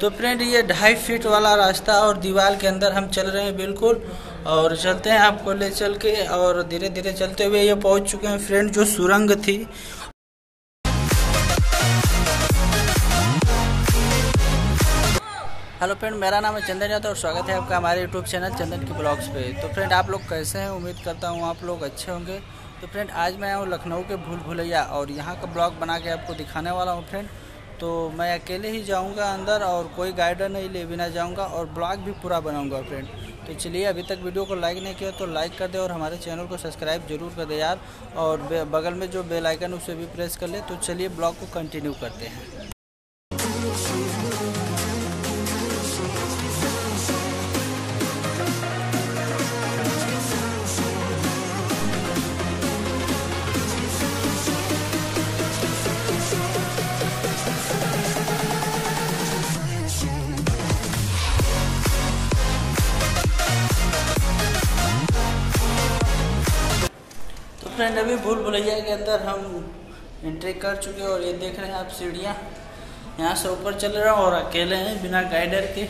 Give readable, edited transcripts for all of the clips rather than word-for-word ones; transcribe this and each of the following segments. तो फ्रेंड ये 2.5 फीट वाला रास्ता और दीवार के अंदर हम चल रहे हैं बिल्कुल, और चलते हैं आपको ले चल के, और धीरे धीरे चलते हुए ये पहुंच चुके हैं फ्रेंड जो सुरंग थी। हेलो फ्रेंड, मेरा नाम है चंदन यादव और स्वागत है आपका हमारे यूट्यूब चैनल चंदन की ब्लॉग्स पे। तो फ्रेंड आप लोग कैसे हैं, उम्मीद करता हूँ आप लोग अच्छे होंगे। तो फ्रेंड आज मैं हूँ लखनऊ के भूल भुलैया और यहाँ का ब्लॉग बना के आपको दिखाने वाला हूँ फ्रेंड। तो मैं अकेले ही जाऊँगा अंदर और कोई गाइडर नहीं ले बिना जाऊँगा और ब्लॉग भी पूरा बनाऊँगा फ्रेंड। तो चलिए, अभी तक वीडियो को लाइक नहीं किया तो लाइक कर दे और हमारे चैनल को सब्सक्राइब जरूर कर दे यार, और बगल में जो बेल आइकन उसे भी प्रेस कर ले। तो चलिए ब्लॉग को कंटिन्यू करते हैं। फ्रेंड अभी भूल भुलैया के अंदर हम एंट्री कर चुके हैं और ये देख रहे हैं आप सीढ़ियाँ, यहाँ से ऊपर चल रहे हैं और अकेले हैं बिना गाइडर के।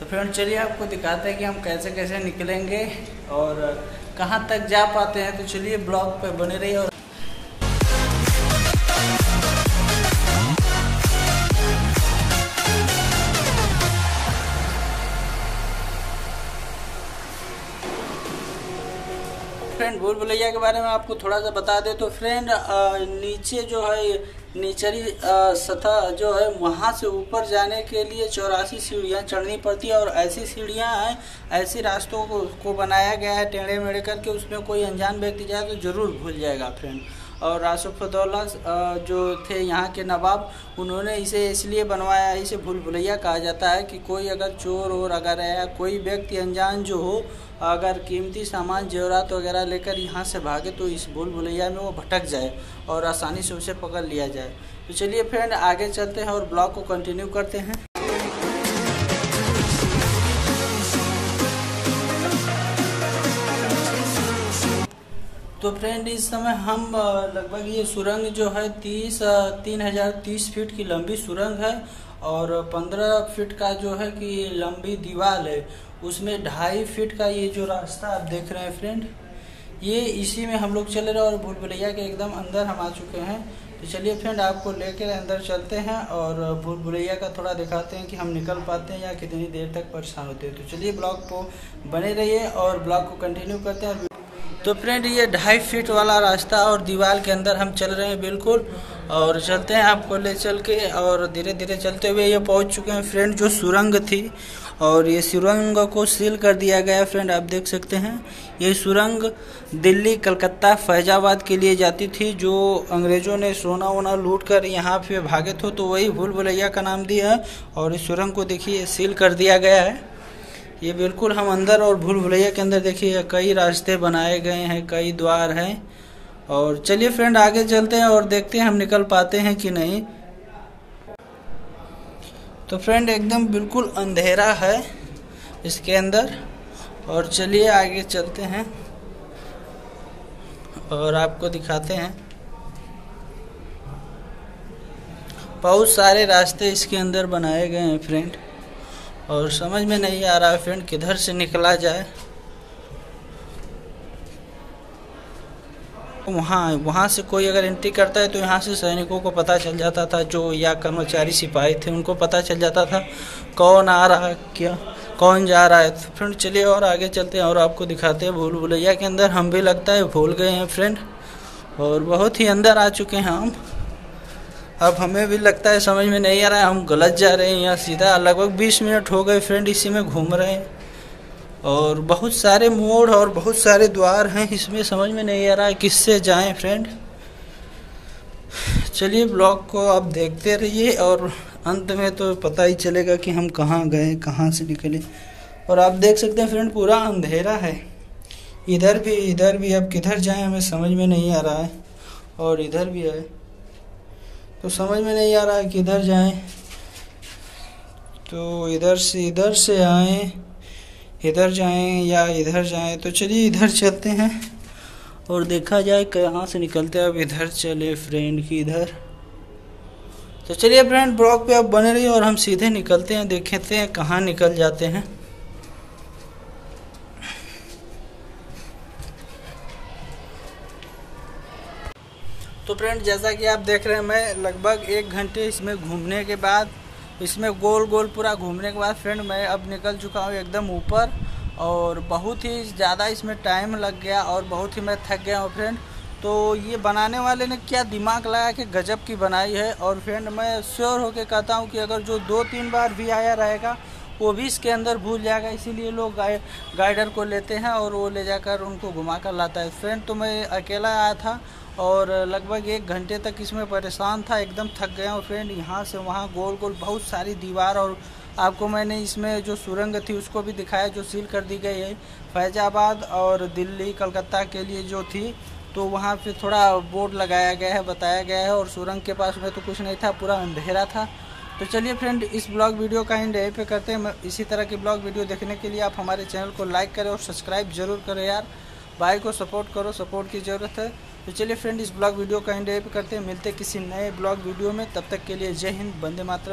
तो फ्रेंड चलिए आपको दिखाते हैं कि हम कैसे कैसे निकलेंगे और कहाँ तक जा पाते हैं। तो चलिए ब्लॉग पे बने रहिए। और फ्रेंड भूल भुलैया के बारे में आपको थोड़ा सा बता दें तो फ्रेंड नीचे जो है निचली सतह जो है वहाँ से ऊपर जाने के लिए 84 सीढ़ियाँ चढ़नी पड़ती है, और ऐसी सीढ़ियाँ हैं, ऐसे रास्तों को बनाया गया है टेढ़े मेढ़े करके, उसमें कोई अनजान व्यक्ति जाए तो ज़रूर भूल जाएगा फ्रेंड। और आसिफुद्दौला जो थे यहाँ के नवाब, उन्होंने इसे इसलिए बनवाया है, इसे भूल भुलैया कहा जाता है कि कोई अगर चोर और अगर या कोई व्यक्ति अनजान जो हो अगर कीमती सामान जेवरात वगैरह लेकर यहाँ से भागे तो इस भूल भुलैया में वो भटक जाए और आसानी से उसे पकड़ लिया जाए। तो चलिए फ्रेंड आगे चलते हैं और ब्लॉग को कंटिन्यू करते हैं। तो फ्रेंड इस समय हम लगभग ये सुरंग जो है 30,030 फीट की लंबी सुरंग है और 15 फीट का जो है कि लंबी दीवार है, उसमें 2.5 फीट का ये जो रास्ता आप देख रहे हैं फ्रेंड, ये इसी में हम लोग चल रहे हैं और भूल भुलैया के एकदम अंदर हम आ चुके हैं। तो चलिए फ्रेंड आपको लेकर अंदर चलते हैं और भूल भुलैया का थोड़ा दिखाते हैं कि हम निकल पाते हैं या कितनी देर तक परेशान होते हैं। तो चलिए ब्लॉग को बने रहिए और ब्लॉग को कंटिन्यू करते हैं। तो फ्रेंड ये 2.5 फीट वाला रास्ता और दीवार के अंदर हम चल रहे हैं बिल्कुल, और चलते हैं आपको ले चल के, और धीरे धीरे चलते हुए ये पहुंच चुके हैं फ्रेंड जो सुरंग थी, और ये सुरंग को सील कर दिया गया है फ्रेंड। आप देख सकते हैं ये सुरंग दिल्ली, कलकत्ता, फैजाबाद के लिए जाती थी। जो अंग्रेज़ों ने सोना वोना लूट कर यहाँ पे भागे थे तो वही भूल भुलैया का नाम दिया है, और इस सुरंग को देखिए सील कर दिया गया है। ये बिल्कुल हम अंदर, और भूल भुलैया के अंदर देखिए कई रास्ते बनाए गए हैं, कई द्वार हैं। और चलिए फ्रेंड आगे चलते हैं और देखते हैं हम निकल पाते हैं कि नहीं। तो फ्रेंड एकदम बिल्कुल अंधेरा है इसके अंदर, और चलिए आगे चलते हैं और आपको दिखाते हैं। बहुत सारे रास्ते इसके अंदर बनाए गए हैं फ्रेंड, और समझ में नहीं आ रहा है फ्रेंड किधर से निकला जाए। वहाँ से कोई अगर एंट्री करता है तो यहाँ से सैनिकों को पता चल जाता था, जो या कर्मचारी सिपाही थे उनको पता चल जाता था कौन आ रहा है, क्या कौन जा रहा है। तो फ्रेंड चलिए और आगे चलते हैं और आपको दिखाते हैं भूल भुलैया के अंदर हम भी लगता है भूल गए हैं फ्रेंड, और बहुत ही अंदर आ चुके हैं हम। अब हमें भी लगता है समझ में नहीं आ रहा है हम गलत जा रहे हैं या सीधा। लगभग 20 मिनट हो गए फ्रेंड इसी में घूम रहे हैं, और बहुत सारे मोड़ और बहुत सारे द्वार हैं इसमें, समझ में नहीं आ रहा है किससे जाएं फ्रेंड। चलिए ब्लॉग को आप देखते रहिए और अंत में तो पता ही चलेगा कि हम कहाँ गए, कहाँ से निकले। और आप देख सकते हैं फ्रेंड पूरा अंधेरा है, इधर भी अब किधर जाएं हमें समझ में नहीं आ रहा है, और इधर भी है तो समझ में नहीं आ रहा है किधर जाएं। तो इधर से आएँ, इधर जाएं या इधर जाएं। तो चलिए इधर चलते हैं और देखा जाए कहाँ से निकलते हैं। अब इधर चले फ्रेंड की इधर, तो चलिए फ्रेंड, ब्लॉग पे आप बने रहिए और हम सीधे निकलते हैं, देखते हैं कहाँ निकल जाते हैं। तो फ्रेंड, जैसा कि आप देख रहे हैं, मैं लगभग 1 घंटे इसमें घूमने के बाद, इसमें गोल गोल पूरा घूमने के बाद फ्रेंड मैं अब निकल चुका हूँ एकदम ऊपर, और बहुत ही ज़्यादा इसमें टाइम लग गया और बहुत ही मैं थक गया हूँ फ्रेंड। तो ये बनाने वाले ने क्या दिमाग लगा के गजब की बनाई है, और फ्रेंड मैं श्योर होके कहता हूँ कि अगर जो 2-3 बार भी आया रहेगा वो भी इसके अंदर भूल जाएगा, इसीलिए लोग गाइडर को लेते हैं और वो ले जाकर उनको घुमा कर लाता है फ्रेंड। तो मैं अकेला आया था और लगभग 1 घंटे तक इसमें परेशान था, एकदम थक गया हूँ फ्रेंड। यहाँ से वहाँ गोल गोल बहुत सारी दीवार, और आपको मैंने इसमें जो सुरंग थी उसको भी दिखाया जो सील कर दी गई है फैजाबाद और दिल्ली कलकत्ता के लिए जो थी, तो वहाँ पे थोड़ा बोर्ड लगाया गया है, बताया गया है, और सुरंग के पास में तो कुछ नहीं था, पूरा अंधेरा था। तो चलिए फ्रेंड, इस ब्लॉग वीडियो का एंड यहीं पे करते हैं। इसी तरह की ब्लॉग वीडियो देखने के लिए आप हमारे चैनल को लाइक करें और सब्सक्राइब जरूर करें यार, भाई को सपोर्ट करो, सपोर्ट की ज़रूरत है। तो चलिए फ्रेंड, इस ब्लॉग वीडियो का एंड यहीं पे करते हैं, मिलते हैं किसी नए ब्लॉग वीडियो में, तब तक के लिए जय हिंद, वंदे मातरम।